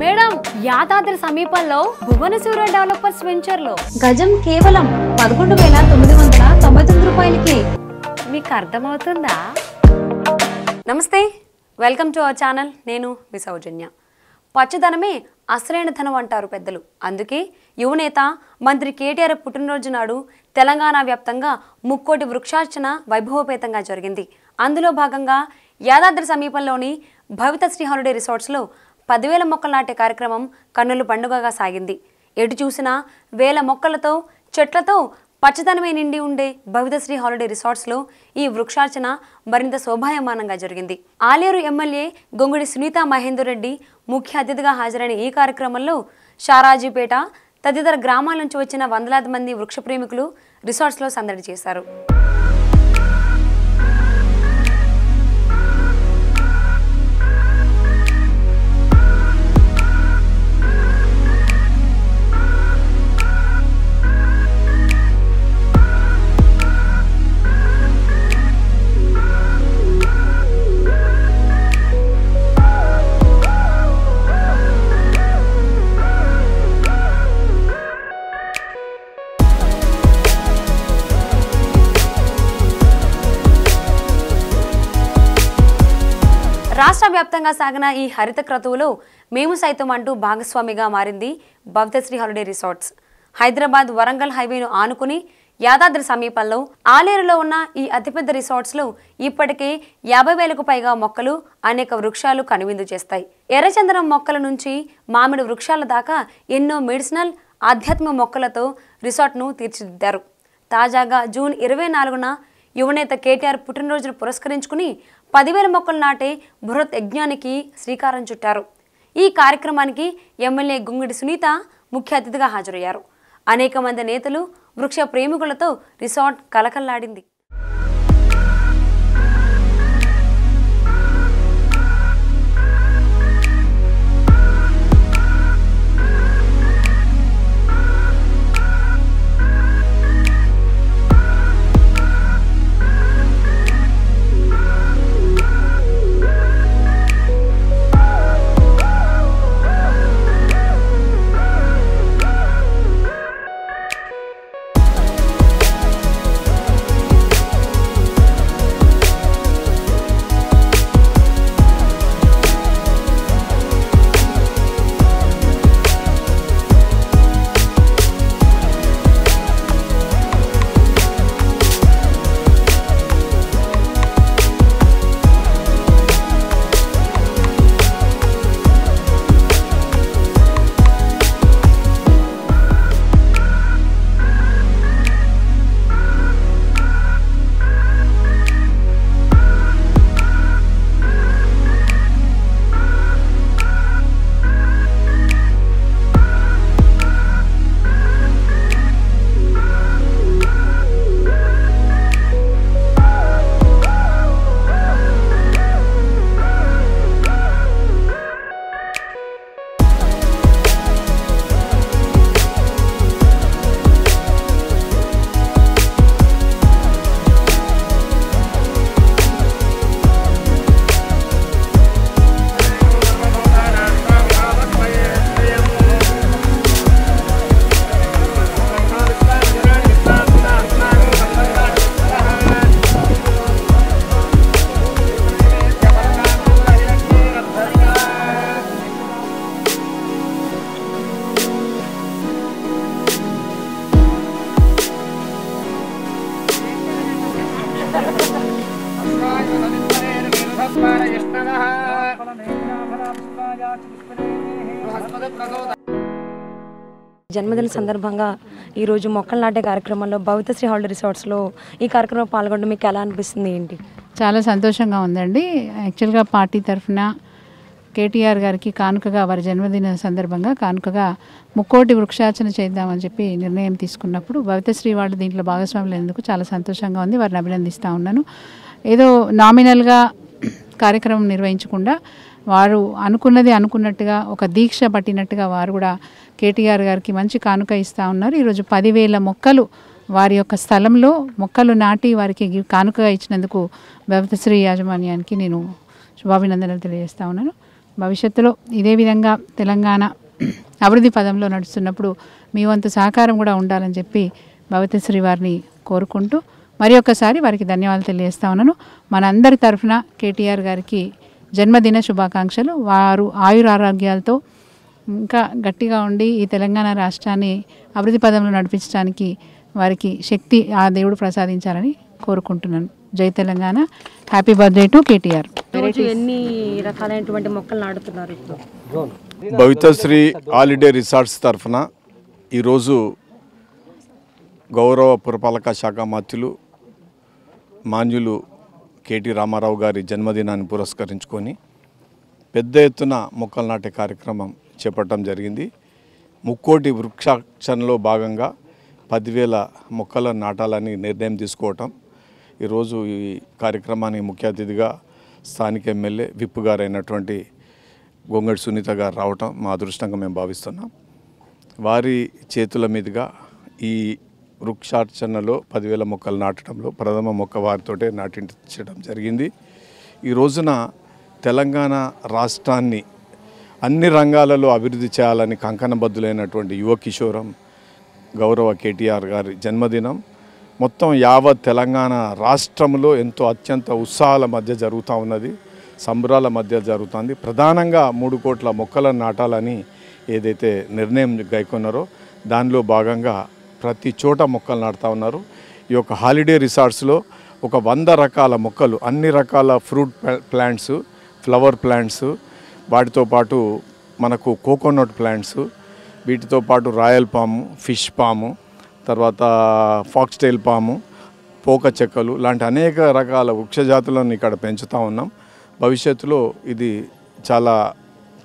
Madam Yadadri సమీపంలో Bhuvanasura developers venture లో గజం కేవలం 11999 రూపాయలకి మీకు అర్థమవుతుందా? నమస్తే, వెల్కమ్ టు అవర్ ఛానల్. నేను మీ సౌజన్య. పచ్చదనమే అసలైన ధనం అంటారు పెద్దలు. అందుకే యువనేత మంత్రి కేటీఆర్ పుట్టినరోజు నాడు తెలంగాణ వ్యాప్తంగా ముక్కోటి వృక్షార్చన వైభవోపేతంగా జరిగింది. అందులో భాగంగా యాదాద్రి సమీపంలోని భవితశ్రీ హాలిడే రిసార్ట్స్లో 10,000 మొక్కలు నాటే కార్యక్రమం కన్నుల పండుగగా సాగింది. ఎటు చూసినా వేల మొక్కలతో చెట్లతో పచ్చదనమే నిండి ఉండే భవితశ్రీ హాలిడే రిసార్ట్స్లో ఈ వృక్షార్చన మరింత శోభాయమానంగా జరిగింది. ఆలేరు ఎమ్మెల్యే గొంగిడి సునీత మహేందర్ రెడ్డి ముఖ్య అతిథిగా హాజరైన ఈ కార్యక్రమంలో షారాజీపేట తదితర గ్రామాల నుంచి వచ్చిన వందలాది మంది వృక్ష ప్రేమికులు రిసార్ట్స్లో సందడి చేశారు. రాష్ట్ర వ్యాప్తంగా సాగిన ఈ హరిత క్రతువులో మేము సైతం అంటూ భాగస్వామిగా మారింది భవితశ్రీ హాలిడే రిసార్ట్స్. హైదరాబాద్ వరంగల్ హైవేను ఆనుకుని యాదాద్రి సమీపంలో ఆలేరులో ఉన్న ఈ అతిపెద్ద రిసార్ట్స్లో ఇప్పటికే 50,000కు పైగా మొక్కలు, అనేక వృక్షాలు కనువిందు చేస్తాయి. ఎర్రచందనం మొక్కల నుంచి మామిడి వృక్షాల దాకా ఎన్నో మెడిసినల్, ఆధ్యాత్మిక మొక్కలతో రిసార్ట్ను తీర్చిదిద్దారు. తాజాగా జూన్ 24న యువనేత కేటీఆర్ పుట్టినరోజును పురస్కరించుకుని 10,000 మొక్కలు నాటే బృహత్ యజ్ఞానికి శ్రీకారం చుట్టారు. ఈ కార్యక్రమానికి ఎమ్మెల్యే గొంగిడి సునీత ముఖ్య అతిథిగా హాజరయ్యారు. అనేక మంది నేతలు, వృక్ష ప్రేమికులతో రిసార్ట్ కలకల్లాడింది. జన్మదిన సందర్భంగా ఈరోజు మొక్కలు నాటే కార్యక్రమంలో భవితశ్రీ హాలిడే రిసార్ట్స్లో ఈ కార్యక్రమం పాల్గొనడం మీకు ఎలా అనిపిస్తుంది ఏంటి? చాలా సంతోషంగా ఉందండి. యాక్చువల్గా పార్టీ తరఫున కేటీఆర్ గారికి కానుకగా, వారి జన్మదిన సందర్భంగా కానుకగా 3 కోటి వృక్షార్చన చేద్దామని చెప్పి నిర్ణయం తీసుకున్నప్పుడు భవితశ్రీ వాళ్ళు దీంట్లో భాగస్వాములైనందుకు చాలా సంతోషంగా ఉంది. వారిని అభినందిస్తూ ఉన్నాను. ఏదో నామినల్గా కార్యక్రమం నిర్వహించకుండా వారు అనుకున్నది అనుకున్నట్టుగా ఒక దీక్ష పట్టినట్టుగా వారు కూడా కేటీఆర్ గారికి మంచి కానుక ఇస్తూ ఉన్నారు. ఈరోజు 10,000 మొక్కలు వారి యొక్క స్థలంలో మొక్కలు నాటి వారికి కానుకగా ఇచ్చినందుకు భవితశ్రీ యాజమాన్యానికి నేను శుభాభినందనలు తెలియజేస్తా ఉన్నాను. భవిష్యత్తులో ఇదే విధంగా తెలంగాణ అభివృద్ధి పదంలో నడుస్తున్నప్పుడు మీ వంతు సహకారం కూడా ఉండాలని చెప్పి భవతశ్రీ వారిని కోరుకుంటూ మరి ఒకసారి వారికి ధన్యవాదాలు తెలియజేస్తా ఉన్నాను. మనందరి తరఫున కేటీఆర్ గారికి జన్మదిన శుభాకాంక్షలు. వారు ఆయురారోగ్యాలతో ఇంకా గట్టిగా ఉండి ఈ తెలంగాణ రాష్ట్రాన్ని అభివృద్ధి పదంలో నడిపించడానికి వారికి శక్తి ఆ దేవుడు ప్రసాదించాలని కోరుకుంటున్నాను. జై Telangana. Happy birthday to KTR. ఎన్ని రకాలైనటువంటి మొక్కలు నాటుతున్నారు ఇప్పుడు? భవితశ్రీ హాలిడే రిసార్ట్స్ తరఫున ఈరోజు గౌరవ పురపాలక శాఖ మంత్రులు మాన్యులు కేటీ రామారావు గారి జన్మదినాన్ని పురస్కరించుకొని పెద్ద ఎత్తున మొక్కలు నాటే కార్యక్రమం చేపట్టడం జరిగింది. ముక్కోటి వృక్షాక్షణలో భాగంగా 10,000 మొక్కలను నాటాలని నిర్ణయం తీసుకోవటం, ఈరోజు ఈ కార్యక్రమానికి ముఖ్య అతిథిగా స్థానిక ఎమ్మెల్యే విప్ గారైనటువంటి గొంగడి సునీత గారు రావటం మా అదృష్టంగా మేము భావిస్తున్నాం. వారి చేతుల మీదుగా ఈ వృక్షార్చనలో 10,000 మొక్కలు నాటడంలో ప్రథమ మొక్క వారితోటే నాటించడం జరిగింది. ఈ రోజున తెలంగాణ రాష్ట్రాన్ని అన్ని రంగాలలో అభివృద్ధి చేయాలని కంకణబద్ధులైనటువంటి యువ కిషోరం గౌరవ కేటీఆర్ గారి జన్మదినం మొత్తం యావత్ తెలంగాణ రాష్ట్రంలో ఎంతో అత్యంత ఉత్సాహాల మధ్య జరుగుతూ ఉన్నది, సంబరాల మధ్య జరుగుతుంది. ప్రధానంగా 3 కోట్ల మొక్కలను నాటాలని ఏదైతే నిర్ణయం గైకొన్నారో దానిలో భాగంగా ప్రతి చోట మొక్కలు నాటుతూ ఉన్నారు. ఈ యొక్క హాలిడే రిసార్ట్స్లో ఒక 100 రకాల మొక్కలు, అన్ని రకాల ఫ్రూట్ ప్లాంట్స్, ఫ్లవర్ ప్లాంట్స్, వాటితో పాటు మనకు కోకోనట్ ప్లాంట్స్, వీటితో పాటు రాయల్ పాము, ఫిష్ పాము, తర్వాత ఫాక్స్టైల్ పాము, పోక చెక్కలు లాంటి అనేక రకాల వృక్షజాతులను ఇక్కడ పెంచుతూ ఉన్నాం. భవిష్యత్తులో ఇది చాలా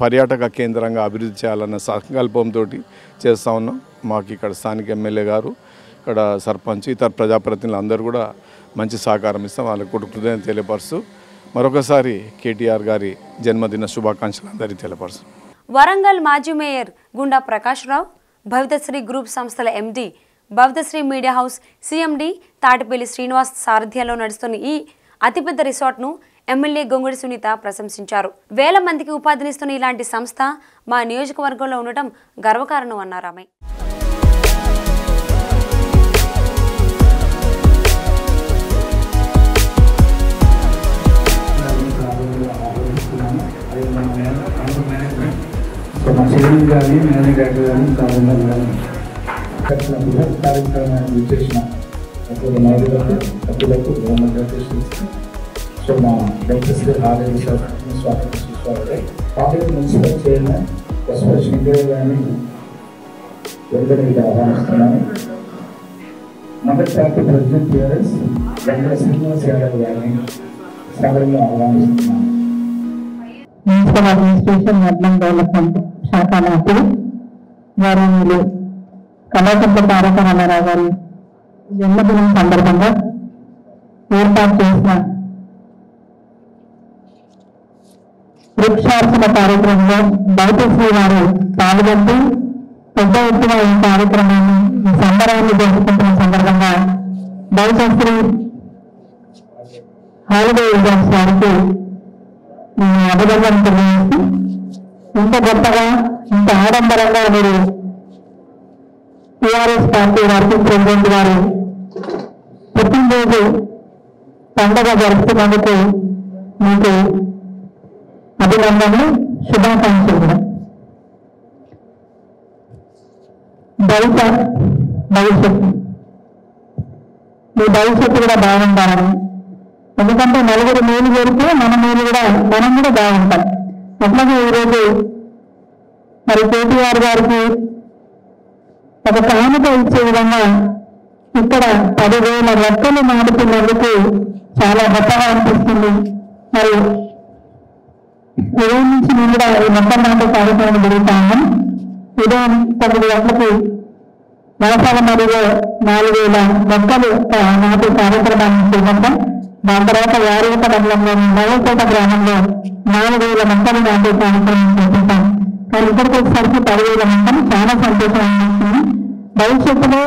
పర్యాటక కేంద్రంగా అభివృద్ధి చేయాలన్న సంకల్పంతో చేస్తూ ఉన్నాం. మాకు ఇక్కడ స్థానిక ఎమ్మెల్యే గారు, ఇక్కడ సర్పంచ్, ఇతర ప్రజాప్రతినిధులు అందరూ కూడా మంచి సహకారం ఇస్తాం. వాళ్ళకి కూడా కృతజ్ఞతలు తెలియపరుస్తూ మరొకసారి కేటీఆర్ గారి జన్మదిన శుభాకాంక్షలు అందరికీ తెలియపరుస్తూ. వరంగల్ మాజీ మేయర్ గుండా ప్రకాష్ రావు, భవితశ్రీ గ్రూప్ సంస్థల MD, Bhavithasri media house CMD Tatipalli Srinivas సారథ్యంలో నడుస్తున్న ఈ అతిపెద్ద రిసార్ట్ను ఎమ్మెల్యే గొంగడి సునీత ప్రశంసించారు. వేల మందికి ఉపాధినిస్తున్న ఇలాంటి సంస్థ మా నియోజకవర్గంలో ఉండటం గర్వకారణం అన్నారు ఆమె. So now, Dr. Harley is Harley Municipal Chairman, Dr. Shindra Gani, Dr. Dava Number 30 President Pierce, Dr. Srinivas Yadadri Gani, Sagarani Avani. Municipal Administration Urban Development Shaka Natu, Varanulu, Kalakanta Parakaramaravari, Jannabinam Sandarbanga, Airport Chesna, వృక్షార్చన కార్యక్రమంలో భవితశ్రీ వారు పాల్గొంటూ పెద్ద ఎత్తున ఈ కార్యక్రమాన్ని, ఈ సంబరాన్ని జరుపుకుంటున్న సందర్భంగా భవితశ్రీ హాలిడే రిసార్ట్స్ వారికి నేను అభినందనలు తెలియజేస్తూ, ఇంత గొప్పగా, ఇంత ఆడంబరంగా మీరు టీఆర్ఎస్ పార్టీ వర్కింగ్ ప్రెసిడెంట్ గారు పుట్టినరోజు పండుగ జరుపుతున్నందుకు మీకు అభినందనలు, శుభాకాంక్షలు కూడా. భవిత భవిష్యత్తు, మీ భవిష్యత్తు కూడా బాగుండాలని, ఎందుకంటే నలుగురు మేలు జరిగితే మనం కూడా బాగుంటాం. అట్లాగే ఈరోజు మరి కేటీఆర్ గారికి ఒక కానుక ఇచ్చే విధంగా ఇక్కడ 10,000 రెక్కలు నాటుతున్నందుకు చాలా గొప్పగా అనిపిస్తుంది. మరి ఉదయం నుంచి నేను కూడా ఈ మొత్తం నాటే కార్యక్రమం జరుగుతా ఉన్నాం. ఉదయం 9 గంటలకు వ్యవసాయ మరిలో 4,000 మొక్కలు నాటే కార్యక్రమాన్ని చేపట్టాం. దాని తర్వాత యారేట మండలంలో నవకోట గ్రామంలో 4,000 మొక్కలు నాటే కార్యక్రమం చేపట్టాం. కానీ ఇక్కడికి వచ్చేసరికి 10,000 మొక్కలు, చాలా సంతోషం అనిపిస్తుంది. భవిష్యత్తులో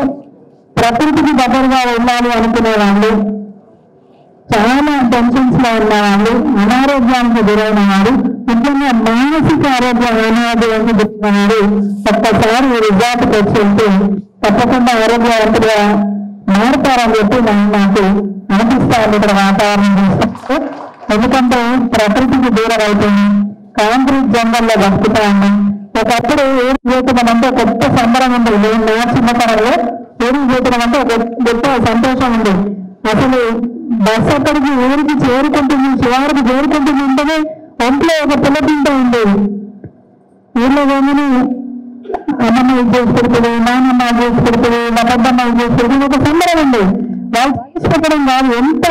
ప్రకృతికి దగ్గరగా ఉండాలి అనుకునే వాళ్ళు, చాలా టెన్షన్స్ లో ఉన్న వాళ్ళు, అనారోగ్యానికి గురైన వారు, ముఖ్యంగా మానసిక ఆరోగ్యం అనారోగ్యానికి గురైన వారు ఒక్కసారి ఈ రిజార్ట్కి వచ్చి ఉంటే తప్పకుండా ఆరోగ్యవంతులుగా మారుతారని చెప్పి నాకు అనిపిస్తా ఉంది. ఇక్కడ వాతావరణం చూస్తే ఎందుకంటే ప్రకృతికి దూరం అవుతుంది, కాంక్రీట్ జంగల్లో బతుకుతా ఉంది. ఒకప్పుడు ఏం జీవితం అంటే కొత్త సంబరం ఉండేది, నా చిన్నతనంలో ఏం జీవితం అంటే ఒక గొప్ప సంతోషం ఉండేది. అసలు బస్సు అక్కడికి ఊరికి చేరుకుంటుంది, శివారికి చేరుకుంటుంది ఉంటేనే ఒంట్లో ఒక పిల్లతింట ఉండేది. ఊళ్ళో ఏమని అమ్మమ్మ ఇది చేసి పెడుతుంది, నానమ్మ అది చేసి పెడుతుంది, నా పెద్దమ్మ ఇది చేసి పెడుతుంది, ఒక సంబరం ఉండేది. వాళ్ళు చేసుకోవడం కాదు, ఎంత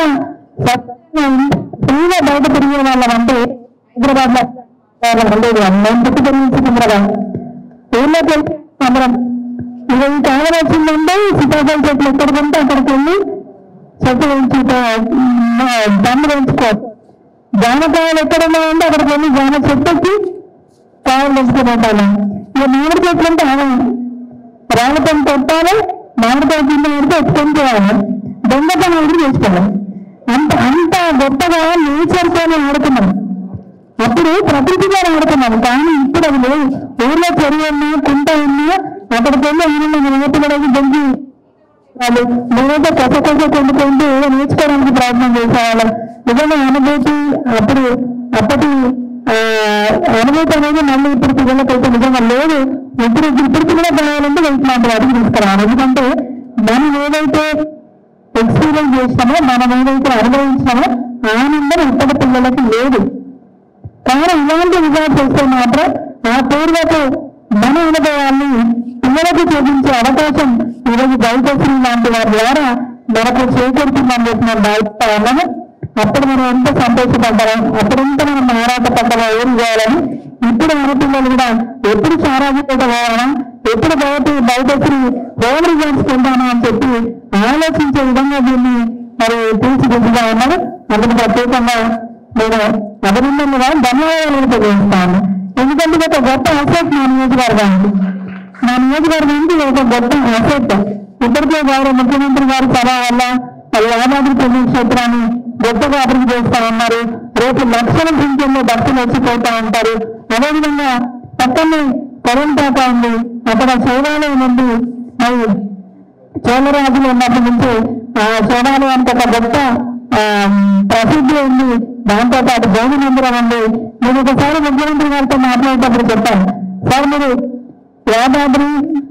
ఫ్రీగా బయట తిరిగే వాళ్ళం అంటే హైదరాబాద్ లో ఉండేది. అన్నం పుట్టి పెరిగించే సంబరం, ఊళ్ళో తెలిసిన సంబరం. ఇక ఈ కాలం వచ్చిందంటే సీతాఫలం చెట్లు ఎక్కడికంటే అక్కడికి వెళ్ళి చెట్టు పెంచి జామ పెంచుకోవచ్చు. జామకాయలు ఎక్కడన్నా ఉంటే అక్కడికి వెళ్ళి జామ చెట్టు వచ్చి కాయలు పెంచుకోవాలి. ఇక మామిడి చెట్లు అంటే అలా రాళ్ళతో కొట్టాలి, మామిడికాయ కింద పెడితే పెంచేయాలి, దొంగతనం ఎదురు చేసుకోవాలి. అంత అంత గొప్పగా నేచర్తోనే ఆడుతున్నాం. అప్పుడు ప్రకృతిగా ఆడుతున్నాం, కానీ ఇప్పుడు అది లేదు. ఊళ్ళో చెరువు ఉన్నా కుంట ఉన్నా అక్కడికి వెళ్ళి ఏమన్నా నిలబెట్టడానికి దొంగి వాళ్ళు నేనైతే కసకొస కొండుకుంటూ ఏదో నేర్చుకోవడానికి ప్రయత్నం చేసేవాళ్ళం. నిజంగా అనుభూతి అప్పటి అనుభూతి అనేది మళ్ళీ ఇప్పుడు పిల్లలకైతే నిజంగా లేదు. ఇప్పుడు ఇప్పటికి కూడా పిల్లలంటే వెళ్తున్నా వాటికి తీసుకురావాలి. ఎందుకంటే మనం ఏదైతే ఎక్స్పీరియన్స్ చేస్తామో, మనం ఏదైతే అనుభవించామో ఆనందం ఇప్పటి పిల్లలకి లేదు. కానీ ఇలాంటి విధానం చేస్తే మాత్రం ఆ పూర్వపు మన అనుభవాన్ని పిల్లలకు చూపించే అవకాశం ఈరోజు దయచేసి లాంటి వారి ద్వారా మనకు చేకూరుతుందని చెప్పి మనం భావిస్తా ఉన్నాము. అప్పుడు మనం ఎంత సంతోషపడ్డాము, అప్పుడంతా మనం ఆరాటపడ్డామా ఏం చేయాలని. ఇప్పుడు మన పిల్లలు కూడా ఎప్పుడు సారాజిపేట పోవాలా, ఎప్పుడు బయటశ్రీ హోమ్ రిజల్ట్స్ పొందామా అని చెప్పి ఆలోచించే విధంగా దీన్ని మరి తీర్చిదిద్దుగా ఉన్నారు. అందుకు ప్రత్యేకంగా నేను అభినందనగా ధన్యవాదాలు తెలియజేస్తాను. ఎందుకంటే ఒక గొప్ప అసెట్ నా నియోజకవర్గానికి, నా నియోజకవర్గానికి ఒక గొప్ప అసెట్. ఇప్పటికే గౌరవ ముఖ్యమంత్రి గారి సభ వల్ల యాదాద్రి పుణ్యక్షేత్రాన్ని గొప్పగా అభివృద్ధి చేస్తా ఉన్నారు. రేపు లక్షల సంఖ్యలో భక్తులు వచ్చిపోతా ఉంటారు. అదేవిధంగా పక్కనే కొరంపేట ఉంది, అక్కడ శివాలయం ఉంది. మరి చోళరాజులు ఉన్నప్పటి నుంచి ఆ శివాలయానికి ఒక గొప్ప ప్రసిద్ధి ఉంది. దాంతో పాటు జోగి మందిరం ఉంది. నేను ఒకసారి ముఖ్యమంత్రి గారితో మాట్లాడేటప్పుడు చెప్పాను, సార్ మీరు యాదాద్రి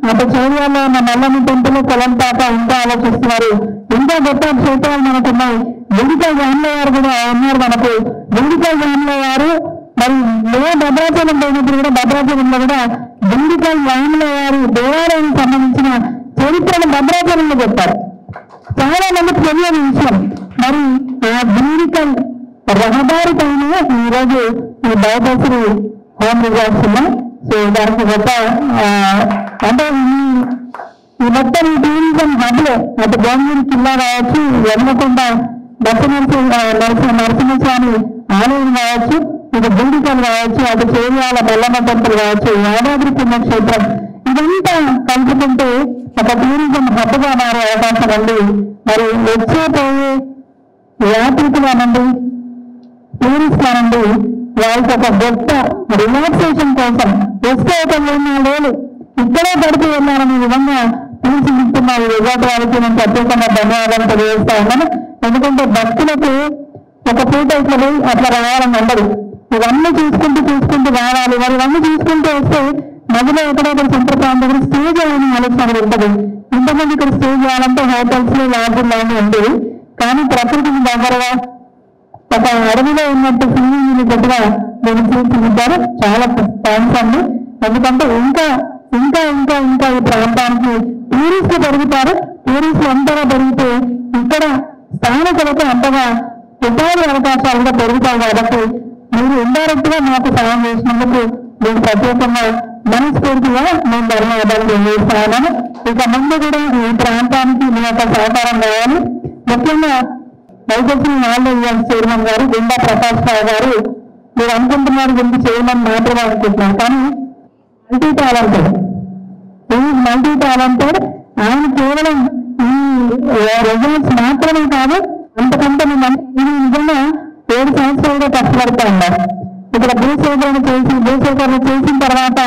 అటు చోర్యాల్లో ఉన్న నల్లని టెంపులు కొలంపాట ఇంకా ఆలోచిస్తున్నారు, ఇంకా గొప్ప క్షేత్రాలు మనకున్నాయి. గుడికా జాన్లో వారు కూడా ఉన్నారు మనకు. గుడికా జాన్లో వారు మరి మేము భద్రాచలం పోయినప్పుడు కూడా భద్రాచలంలో కూడా గుడికా జాన్లో వారి దేవాలయానికి సంబంధించిన చరిత్రను భద్రాచలంలో చెప్పారు. చాలా మందికి తెలియని విషయం. మరి ఆ గుడికల్ రహదారి పైన ఈరోజు ఈ దయదశ్రీ హోమ్ రిజార్ట్స్ ఉన్నాయి. సో దానికి గొప్ప అంటే ఈ మొత్తం టూరిజం హబ్లో అటు గోంగూరు కిల్లా కావచ్చు, ఎన్నకొండ నరసింహస్వామి ఆలయం కావచ్చు, ఇటు గుండికలు కావచ్చు, అటు చేయాల బెల్లమ్మ టెంపుల్ కావచ్చు, యాదాద్రి పుణ్యక్షేత్రం, ఇదంతా కలుపుకుంటే ఒక టూరిజం హబ్గా మారే అవకాశం ఉంది. మరి వచ్చేపోయే యాత్రికులు అనండి, టూరిస్ట్ అనండి, వాళ్ళకి ఒక గొప్ప రిలాక్సేషన్ కోసం వస్తే ఒక 2 ఇక్కడే పడుతూ ఉన్నారనే విధంగా తీర్చిదిద్దుతున్నారు. రిజార్ట్ వాళ్ళకి నేను ప్రత్యేకంగా ధన్యవాదాలు తెలియజేస్తా ఉన్నాను. ఎందుకంటే భక్తులకు ఒక పూట ఇట్లా అట్లా రావాలని ఉండదు. ఇవన్నీ చూసుకుంటూ చూసుకుంటూ రావాలి. మరి ఇవన్నీ చూసుకుంటూ వస్తే మధ్యలో ఎక్కడెక్కడ సంప్రదాయం దగ్గర స్టే చేయాలని ఆలోచన ఉంటుంది. ఇంతమంది ఇక్కడ స్టే చేయాలంటే హోటల్స్ లాడ్జుల్లో ఉండేవి, కానీ ప్రకృతికి దగ్గరగా ఒక అడవిలో ఉన్నట్టు సింగిని గట్టిగా నేను తీర్చిదిద్దారు. చాలా థ్యాంక్స్ అండి. ఎందుకంటే ఇంకా ఇంకా ఇంకా ఇంకా ఈ ప్రాంతానికి టూరిస్టులు పెరుగుతారు. టూరిస్టులు అంతగా పెరిగితే ఇక్కడ స్థానికులకు అంతగా ఉపాధి అవకాశాలు కూడా పెరుగుతాయి. కాబట్టి మీరు ఇండైరెక్ట్ గా నాకు సాయం చేసినందుకు నేను ప్రత్యేకంగా మనస్ఫూర్తిగా నేను ధన్యవాదాలు తెలియజేస్తున్నాను. ఇక ముందు కూడా ఈ ప్రాంతానికి మీ యొక్క సహకారం కావాలి. ముఖ్యంగా దయచేసి నాలుగు చైర్మన్ గారు గుండా ప్రకాష్ రావు గారు, మీరు అనుకుంటున్నారు గురించి చైర్మన్ మాత్రమే అనుకుంటున్నారు, కానీ multi talented, is multi talented. ఆయన కేవలం ఈ రిజల్ట్స్ మాత్రమే కాదు, అంతకంటే నేను నిజంగా 7 సంవత్సరాలుగా కష్టపడతా ఉన్నాను. ఇక్కడ భూసేకరణ చేసిన తర్వాత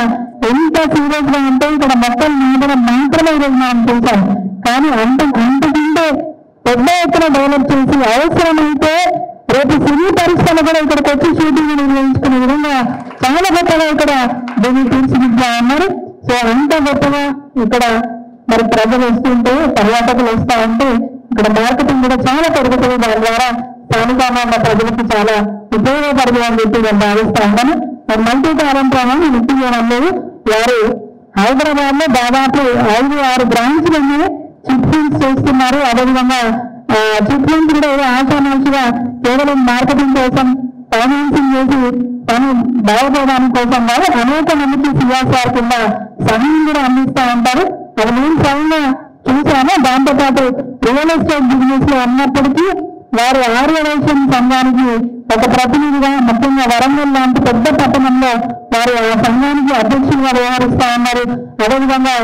ఎంత సీరియస్ గా అంటే ఇక్కడ మొత్తం మీద మాత్రమే ఈరోజు మనం చూసాం. కానీ అంతకంటే పెద్ద ఎత్తున డెవలప్ చేసి అవసరమైతే రేపు సినీ పరిశ్రమ కూడా ఇక్కడికి వచ్చి షూటింగ్ నిర్వహించుకునే విధంగా చాలా గొప్పగా ఇక్కడ దీన్ని తీర్చిదిద్దా ఉన్నారు. సో అంత గొప్పగా ఇక్కడ మరి ప్రజలు వస్తుంటే పర్యాటకులు వస్తా ఉంటే ఇక్కడ మార్కెటింగ్ కూడా చాలా పెరుగుతుంది. దాని ద్వారా స్థానికంగా ఉన్న ప్రజలకు చాలా ఉపయోగపడదు అని చెప్పి నేను భావిస్తా ఉన్నాను. మరి మల్టీ టాలెంట్ అనేది నిత్యజనంలో వారు హైదరాబాద్ లో దాదాపు 5-6 బ్రాంచ్లన్నీ చిట్ ఫండ్స్ చేస్తున్నారు. అదేవిధంగా చిట్ ఫండ్స్ కూడా ఏదో ఆశామాషిగా కేవలం మార్కెటింగ్ కోసం ఫైనాన్సింగ్ చేసి తను బాగుపడడానికి కోసం వారు అనేక మందికి సిఆర్ఆర్ కింద సహాయం కూడా అందిస్తూ ఉంటారు. అది నేను స్వయంగా చూసాను. దాంతోపాటు రియల్ ఎస్టేట్ బిజినెస్ లో ఉన్నప్పటికీ వారు ఆర్గనైజేషన్ సంఘానికి ఒక ప్రతినిధిగా, ముఖ్యంగా వరంగల్ లాంటి పెద్ద పట్టణంలో వారు ఆ సంఘానికి అధ్యక్షులుగా వ్యవహరిస్తూ ఉన్నారు. అదేవిధంగా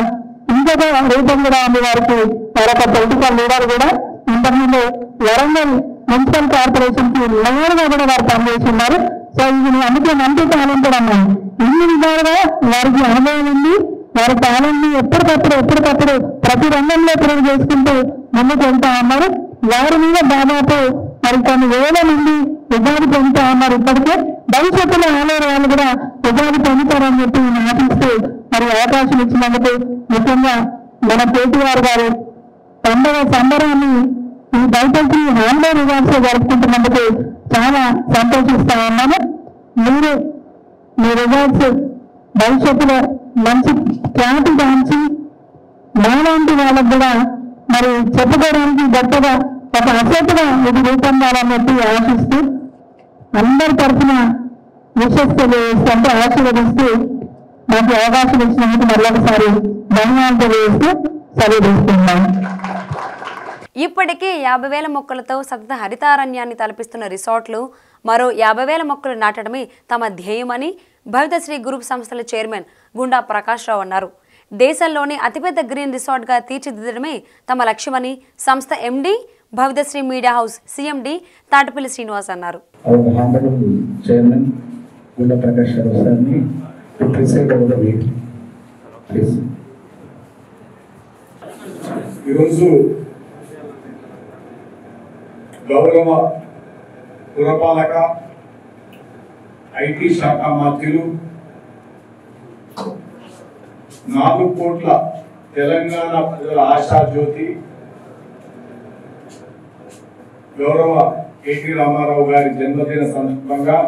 ఇంకొక రూపం కూడా ఉంది వారికి, మరొక పొలిటికల్ లీడర్ కూడా. ఇంతకుముందు వరంగల్ మున్సిపల్ కార్పొరేషన్ కి నేరుగా కూడా వారు పనిచేస్తున్నారు. సో ఇది అందుకే మంచి టాలెంట్ అన్నాను. ఇన్ని విధాలుగా వారికి అనుభవం ఉంది. వారి టాలెంట్ ని ఎప్పటికప్పుడు ప్రతి రంగంలో ప్రజలు చేసుకుంటూ ముందుకు వెళ్తా ఉన్నారు. వారి మీద దాదాపు మరి కొన్ని వేల మంది ఉపాధి పొందుతా ఉన్నారు. ఇప్పటికే భవిష్యత్తులో ఆలయ వాళ్ళు కూడా ఉపాధి పొందుతారని చెప్పి నేను ఆశిస్తూ మరి అవకాశం ఇచ్చినందుకు ముఖ్యంగా మన KTR గారు 90వ సంబరాన్ని ఈ బయటకి ఆన్లైన్ విధానంలో జరుపుకుంటున్నందుకు చాలా సంతోషిస్తా ఉన్నాను. మీరు మీ రిజల్ట్స్ భవిష్యత్తులో మంచి ఖ్యాతి దాంచి మాలాంటి వాళ్ళకు కూడా మరి చెప్పుకోవడానికి గొప్పగా ఒక అసెట్గా ఇది రూపొందాలని చెప్పి ఆశిస్తూ అందరి తరఫున విశ్వస్ తెలియజేస్తూ ఆశీర్వదిస్తూ నాకు అవకాశం ఇచ్చినందుకు మరొకసారి ధన్యవాదాలు తెలియజేస్తూ సెలవుస్తున్నాను. ఇప్పటికీ 50,000 మొక్కలతో సతత హరితారణ్యాన్ని తలపిస్తున్న రిసార్ట్లు మరో 50,000 మొక్కలు నాటడమే తమ ధ్యేయమని భవితశ్రీ గ్రూప్ సంస్థల చైర్మన్ గుండా ప్రకాష్ రావు అన్నారు. దేశంలోనే అతిపెద్ద గ్రీన్ రిసార్ట్గా తీర్చిదిద్దడమే తమ లక్ష్యమని సంస్థ MD Bhavithasri media house CMD Tatipalli Srinivas అన్నారు. గౌరవ పురపాలక ఐటీ శాఖ మాధ్యులు 4 కోట్ల తెలంగాణ ప్రజల ఆశాజ్యోతి గౌరవ KT రామారావు గారి జన్మదిన సందర్భంగా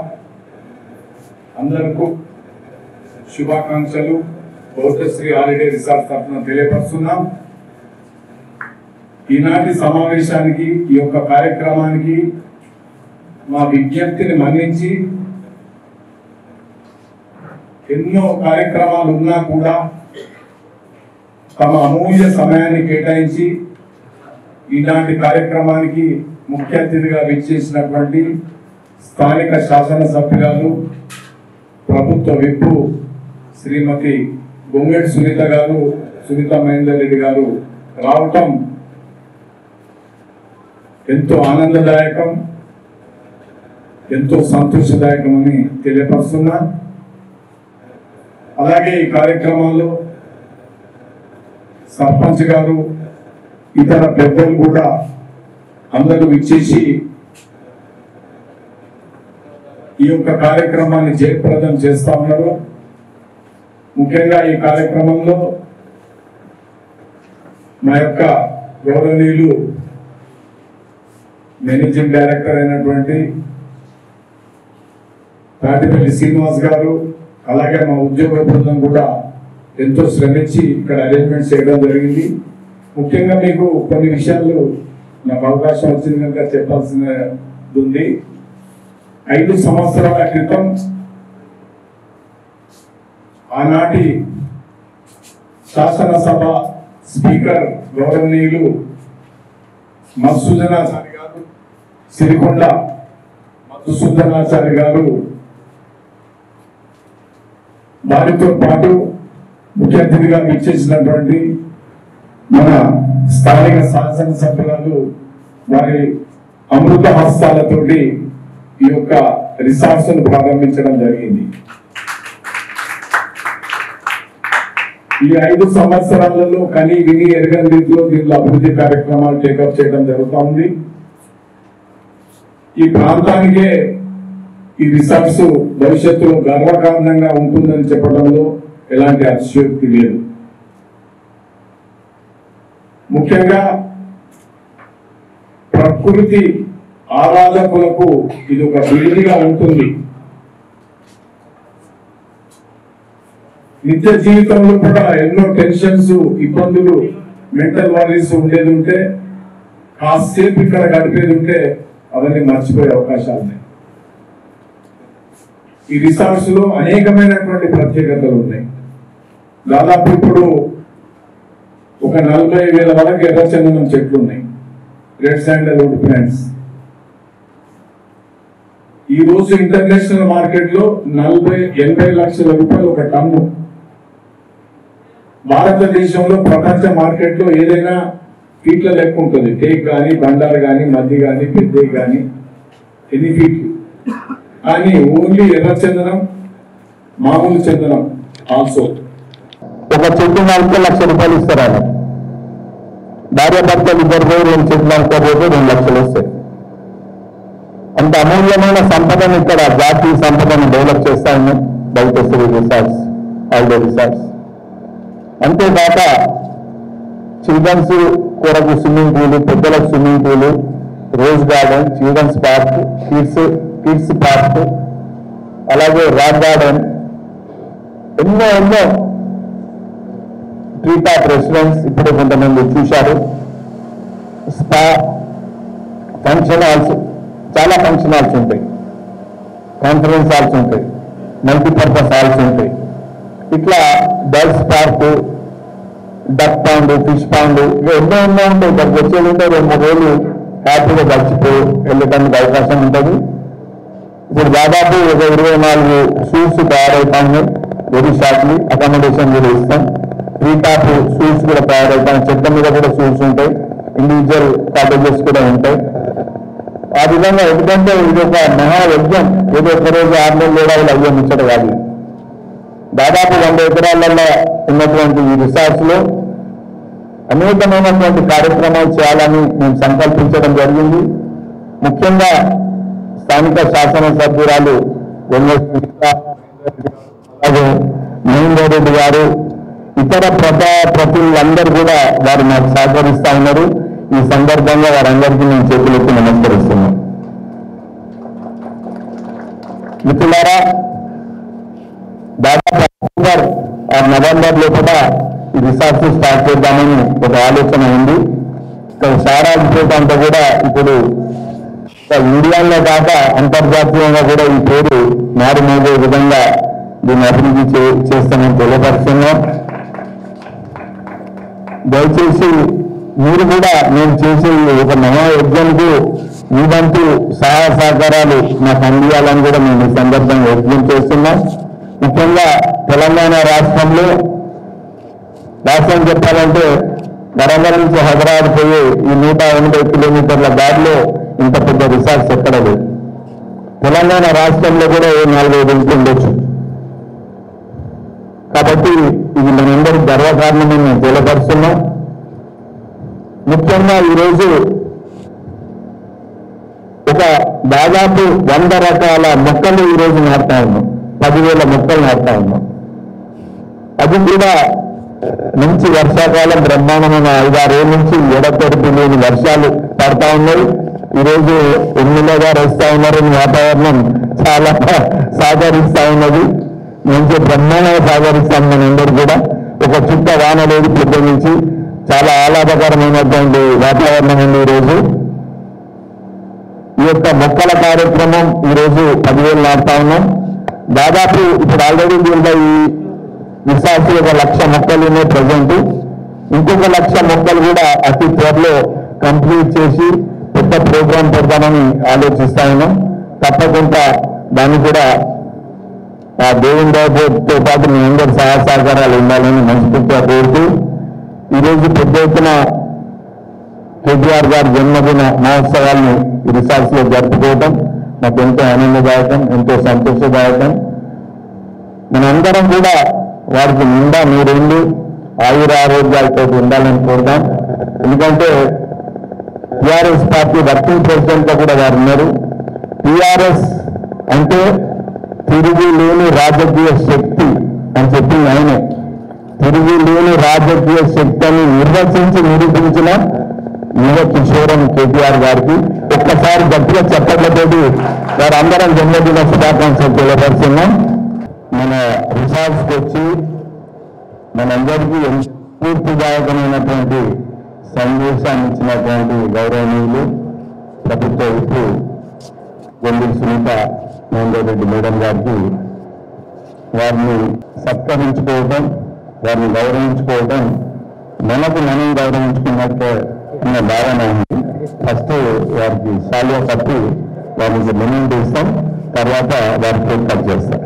అందరికీ శుభాకాంక్షలు భవితశ్రీ హాలిడే రిసార్ట్ తరఫున తెలియపరుస్తున్నాం. ఈనాటి సమావేశానికి, ఈ యొక్క కార్యక్రమానికి మా విజ్ఞప్తిని మన్నించి ఎన్నో కార్యక్రమాలు ఉన్నా కూడా తమ అమూల్య సమయాన్ని కేటాయించి ఈనాటి కార్యక్రమానికి ముఖ్య అతిథిగా విచ్చేసినటువంటి స్థానిక శాసనసభ్యురాలు ప్రభుత్వ విప్పు శ్రీమతి గొంగిడి సునీత మహేందర్ రెడ్డి గారు రావటం ఎంతో ఆనందదాయకం, ఎంతో సంతోషదాయకం అని తెలియపరుస్తున్నా. అలాగే ఈ కార్యక్రమాల్లో సర్పంచ్ గారు, ఇతర పెద్దలు కూడా అందరూ విచ్చేసి ఈ యొక్క కార్యక్రమాన్ని జయప్రదం చేస్తా ఉన్నారు. ముఖ్యంగా ఈ కార్యక్రమంలో మా యొక్క గౌరవనీయులు మేనేజింగ్ డైరెక్టర్ అయినటువంటి తాటిపల్లి శ్రీనివాస్ గారు, అలాగే మా ఉద్యోగ బృందం కూడా ఎంతో శ్రమించి ఇక్కడ అరేంజ్మెంట్స్ చేయడం జరిగింది. ముఖ్యంగా మీకు కొన్ని విషయాలు నాకు అవకాశం వచ్చింది కనుక చెప్పాల్సినది ఉంది. 5 సంవత్సరాల క్రితం ఆనాటి శాసనసభ స్పీకర్ గౌరవనీయులు మధుసూదనాచారి గారు, సిరికొండ మధుసూదనాచారి గారు వారితో పాటు ముఖ్య అతిథిగా విచ్చేసినటువంటి మన స్థానిక శాసనసభ్యులు వారి అమృత హస్తాలతోటి ఈ యొక్క రిసార్ట్స్ ను ప్రారంభించడం జరిగింది। ఈ 5 సంవత్సరాలలో కని విని ఎరగని రీతిలో దీని అభివృద్ధి కార్యక్రమాలు టేకప్ చేయడం జరుగుతుంది। ఈ ప్రాంతానికే ఈ రిసార్ట్స్ భవిష్యత్తులో గర్వకారణంగా ఉంటుందని చెప్పడంలో ఎలాంటి అతిశయోక్తి లేదు। ముఖ్యంగా ప్రకృతి ఆరాధకులకు ఇది ఒక విడిగా ఉంటుంది। నిత్య జీవితంలో కూడా ఎన్నో టెన్షన్స్, ఇబ్బందులు, మెంటల్ వారీస్ ఉండేది ఉంటే కాసేపు ఇక్కడ గడిపేది ఉంటే అవన్నీ మర్చిపోయే అవకాశాలు ఉన్నాయి। ఈ రిసార్ట్స్ లో అనేకమైనటువంటి ప్రత్యేకతలు ఉన్నాయి। దాదాపు ఇప్పుడు ఒక 40,000 వరకు ఎర్రచందనం చెట్లు ఉన్నాయి, రెడ్ శాండల్వుడ్ ప్లాంట్స్। ఈ రోజు ఇంటర్నేషనల్ మార్కెట్ లో 80 లక్షల రూపాయలు ఒక టన్ను। భారతదేశంలో ప్రపంచ మార్కెట్ లో ఏదైనా ఫీట్ల లెక్క ఉంటుంది, టేక్ కానీ, బండాలు కానీ, మధ్య కానీ, పెద్ద కానీ, ఎన్ని ఫీట్లు కానీ ఓన్లీ ఎర్ర చందనం, మామూలు చందనం ఆల్సో ఒక చెట్టు 40 లక్షల రూపాయలు ఇస్తారు ఆయన। భార్య భర్తలు ఇద్దరు పోయి 2 చెట్లు అనుకోబోతే 2 లక్షలు వస్తాయి। అంత అమూల్యమైన సంపదను ఇక్కడ జాతీయ సంపదను డెవలప్ చేస్తాను దయచేసి రిసార్ట్స్, హాలిడే రిసార్ట్స్। అంతేకాక చిల్డ్రన్స్ కొరకు స్విమ్మింగ్ పూలు, పెద్దలకు స్విమ్మింగ్ పూలు, rose garden, children's park, kids park, అలాగే రాక్ గార్డెన్, ఎన్నో ఎన్నో ట్రీ పార్క్ రెస్టారెంట్స్ ఇప్పుడు కొంతమంది చూశారు, స్పా, ఫంక్షన్ హాల్స్, చాలా ఫంక్షన్ హాల్స్ ఉంటాయి, కాన్ఫరెన్స్ హాల్స్ ఉంటాయి, మల్టీపర్పస్ హాల్స్ ఉంటాయి। ఇట్లా birds park, duck pond, fish pond, ఇవి ఎన్నో ఎన్నో ఉంటాయి। ఇక్కడికి వచ్చేది ఉంటే 2-3 రోజులు హ్యాపీగా గడిచిపోయి వెళ్ళడానికి అవకాశం ఉంటుంది। ఇప్పుడు దాదాపు ఒక 24 సూట్స్ తయారవుతాయి, వెరీ షార్ట్లీ అకామిడేషన్ కూడా ఇస్తాం। త్రీ టాప్ సూట్స్ కూడా తయారవుతాయి, చెత్త మీద కూడా సూట్స్ ఉంటాయి, ఇండివిజువల్ కాటేజెస్ కూడా ఉంటాయి। ఆ విధంగా ఎందుకంటే ఇది ఒక మహాయజ్ఞం, ఏదో ఒక రోజు 6 నెలలు అయ్యం ఇచ్చట కాదు। దాదాపు 100 ఎకరాలలో ఉన్నటువంటి ఈ రిసార్ట్స్ లో అనేకమైనటువంటి కార్యక్రమాలు చేయాలని మేము సంకల్పించడం జరిగింది। ముఖ్యంగా స్థానిక శాసనసభ్యురాలు మహేందర్ రెడ్డి గారు, ఇతర ప్రతినిధులందరూ కూడా వారు మాకు సహకరిస్తా ఉన్నారు। ఈ సందర్భంగా వారందరికీ నేను చేతులెత్తి నమస్కరిస్తున్నాను। మిత్రులారా, దాదాపు October or November లోపల ఈ రిసార్ట్స్ స్టార్ట్ చేద్దామని ఒక ఆలోచన ఉంది। ఇక్కడ సారాంశ అంతా కూడా ఇప్పుడు ఇండియాలో కాక అంతర్జాతీయంగా కూడా ఈ పేరు మారుమోగే విధంగా దీన్ని అభివృద్ధి చేస్తామని తెలియపరుస్తున్నాం। దయచేసి మీరు కూడా నేను చేసే ఒక మహాయజ్ఞంకు మీదంటూ సహాయ సహకారాలు మాకు అందియాలని కూడా మేము ఈ సందర్భంగా యజ్ఞం చేస్తున్నాం। ముఖ్యంగా తెలంగాణ రాష్ట్రంలో, రాష్ట్రం చెప్పాలంటే వరంగల్ నుంచి హైదరాబాద్ పోయే ఈ 180 కిలోమీటర్ల దారిలో ఇంత పెద్ద రిసార్ట్స్ ఎక్కడ లేదు। తెలంగాణ రాష్ట్రంలో కూడా 4-5 ఉండొచ్చు। కాబట్టి ఇది మనందరి గర్వకారణమని మేము తెలియపరుస్తున్నాం। ముఖ్యంగా ఈరోజు ఒక దాదాపు 100 రకాల మొక్కలు ఈరోజు నాటుతా ఉన్నాం, 10,000 మొక్కలు నాటుతా ఉన్నాం। అది కూడా మంచి వర్షాకాలం, బ్రహ్మాండమైన 5-6 ఏళ్ళ నుంచి ఎడతెరిపి లేని వర్షాలు పడతా ఉన్నాయి। ఈరోజు ఎమ్మెల్యే గారు వస్తూ ఉన్నారు, వాతావరణం చాలా సాగరిస్తూ ఉన్నది, మంచి బ్రహ్మాండంగా సాగరిస్తాం మనందరూ కూడా। ఒక చుట్ట వాన లేదు పొద్దు నుంచి, చాలా ఆహ్లాదకరమైనటువంటి వాతావరణం ఉంది ఈరోజు। ఈ యొక్క మొక్కల కార్యక్రమం ఈరోజు 10,000 నాటుతా ఉన్నాం। దాదాపు ఇప్పుడు ఆల్రెడీ దీంట్లో ఈ విశాఖ 1 లక్ష మొక్కలునే ప్రజెంట్, ఇంకొక 1 లక్ష మొక్కలు కూడా అతి త్వరలో కంప్లీట్ చేసి కొత్త ప్రోగ్రాం పెడతామని ఆలోచిస్తా ఉన్నాం। తప్పకుండా దాన్ని కూడా ఆ దేవుని దయతో పాటు మీ అందరి సహాయ సహకారాలు ఉండాలని మనస్ఫూర్తిగా కోరుతూ ఈరోజు పెద్ద ఎత్తున కేటీఆర్ గారి జన్మదిన మహోత్సవాన్ని రిసార్ట్స్లో జరుపుకోవడం నాకు ఎంతో ఆనందదాయకం, ఎంతో సంతోషదాయకం. మనందరం కూడా వారికి నిండా నీరేళ్ళు ఆయురారోగ్యాలతో ఉండాలని కోరుదాం. ఎందుకంటే టీఆర్ఎస్ పార్టీ వర్కింగ్ ప్రెసిడెంట్గా కూడా వారు ఉన్నారు. టీఆర్ఎస్ అంటే తిరిగి లేని రాజకీయ శక్తి అని చెప్పి ఆయనే తిరిగి లేని రాజకీయ శక్తిని నిర్వచించి నిరూపించిన యువ కిషోరం కేటీఆర్ గారికి ఒక్కసారి గట్టిగా చెప్పట్లతోటి వారందరం జన్మదిన శుభాకాంక్షలు తెలియపరుస్తున్నాం. మన రిసార్ట్స్కి వచ్చి మనందరికీ స్ఫూర్తిదాయకమైనటువంటి సందేశాన్ని ఇచ్చినటువంటి గౌరవనీయులు ప్రభుత్వ విప్పు గొంగిడి సునీత మహేందర్ రెడ్డి మేడం గారికి వారిని సత్కరించుకోవడం, వారిని గౌరవించుకోవడం మనకు మనం గౌరవించుకున్నట్టు అన్న భావన ఉంది. ఫస్ట్ వారికి సాల్వా కట్టి వారికి మెన్యూన్ చేస్తాం, తర్వాత వారి కేక్ కట్ చేస్తాం.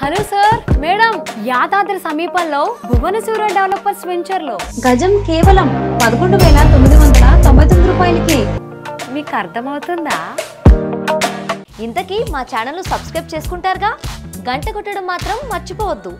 హలో సార్, మేడం, యాదాద్రి సమీపంలో భువనసూర డెవలపర్స్ వెంచర్ లో గజం కేవలం 11,999 రూపాయలకి. మీకు అర్థమవుతుందా? ఇంతకీ మా ఛానల్ ను సబ్స్క్రైబ్ చేసుకుంటారుగా? గంట కొట్టడం మాత్రం మర్చిపోవద్దు.